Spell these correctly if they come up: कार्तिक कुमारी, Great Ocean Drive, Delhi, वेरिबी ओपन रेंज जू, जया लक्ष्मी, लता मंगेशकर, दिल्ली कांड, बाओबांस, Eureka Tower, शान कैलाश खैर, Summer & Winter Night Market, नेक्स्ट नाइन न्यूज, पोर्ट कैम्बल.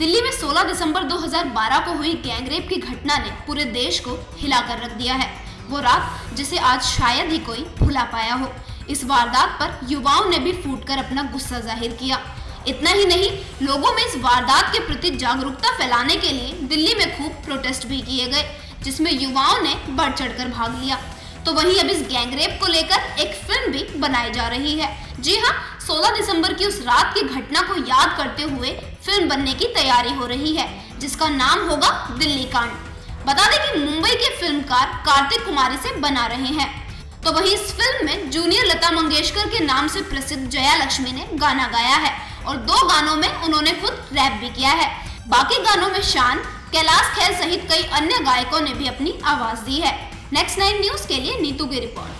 दिल्ली में 16 दिसंबर 2012 को हुई गैंगरेप की घटना ने पूरे देश को हिलाकर रख दिया है। वो रात जिसे आज शायद ही कोई भुला पाया हो। इस वारदात पर युवाओं ने भी फूटकर अपना गुस्सा जाहिर किया। इतना ही नहीं, लोगों में इस वारदात के प्रति जागरूकता फैलाने के लिए दिल्ली में खूब प्रोटेस्ट भी किए गए, जिसमें युवाओं ने बढ़ चढ़कर भाग लिया। तो वहीं अब इस गैंगरेप को लेकर एक फिल्म भी बनाई जा रही है। जी हाँ, 16 दिसंबर की उस रात की घटना को याद करते हुए फिल्म बनने की तैयारी हो रही है, जिसका नाम होगा दिल्ली कांड। बता दें कि मुंबई के फिल्मकार कार्तिक कुमारी से बना रहे हैं। तो वहीं इस फिल्म में जूनियर लता मंगेशकर के नाम से प्रसिद्ध जया लक्ष्मी ने गाना गाया है और 2 गानों में उन्होंने खुद रैप भी किया है। बाकी गानों में शान, कैलाश खैर सहित कई अन्य गायकों ने भी अपनी आवाज दी है। नेक्स्ट 9 न्यूज के लिए नीतू की रिपोर्ट।